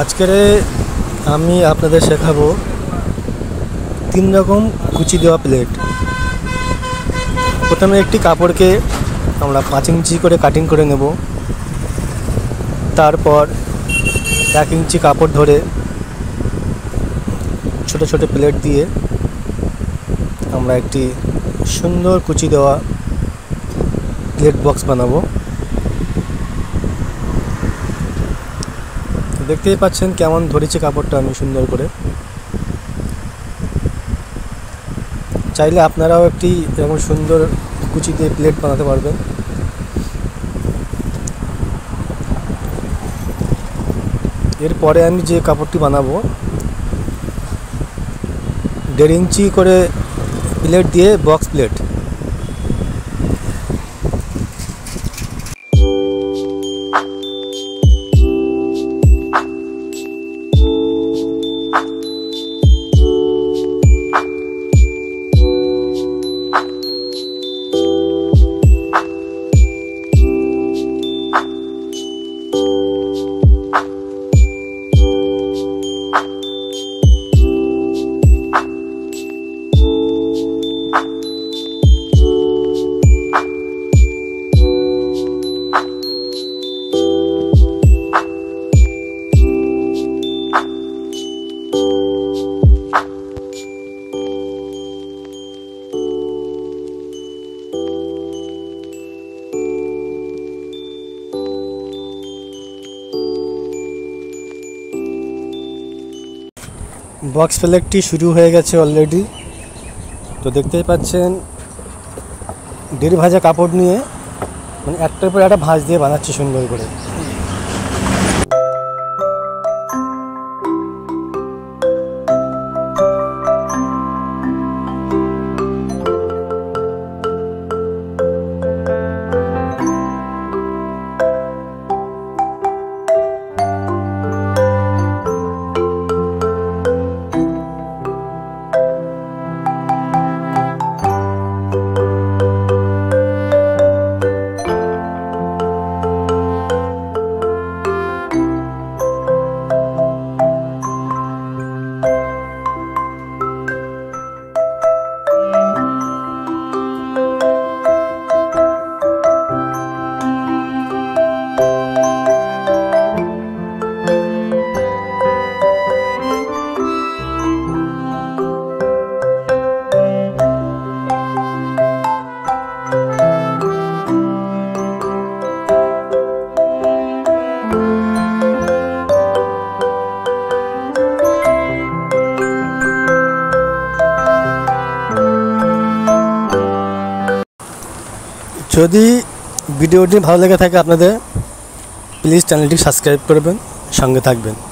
আজকের আমি আপনাদের শেখাবো তিন রকম কুচি দেওয়া প্লেট। প্রথমে একটি কাপড়কে আমরা 5 ইঞ্চি করে কাটিং করে নেব। তারপর 1 ইঞ্চি কাপড় ধরে ছোট ছোট প্লেট দিয়ে আমরা একটি সুন্দর কুচি দেওয়া প্লেট বক্স বানাবো। দেখতেই পাচ্ছেন কেমন ধরেছে কাপড়টা আমি সুন্দর করে। চাইলে আপনারাও একটি এরকম সুন্দর কুচি দিয়ে প্লেট বানাতে পারবেন। এরপরে আমি যে কাপড়টি বানাবো 1.5 ইঞ্চি করে প্লেট দিয়ে বক্স প্লেট। বক্স প্লেটটি শুরু হয়ে গেছে অলরেডি। তো দেখতেই পাচ্ছেন 1.5 ভাঁজ কাপড় নিয়ে মানে একটার পর একটা ভাঁজ দিয়ে বানাচ্ছি সুন্দর করে। যদি ভিডিওটি ভালো লেগে থাকে আপনাদের, প্লিজ চ্যানেলটি সাবস্ক্রাইব করবেন, সঙ্গে থাকবেন।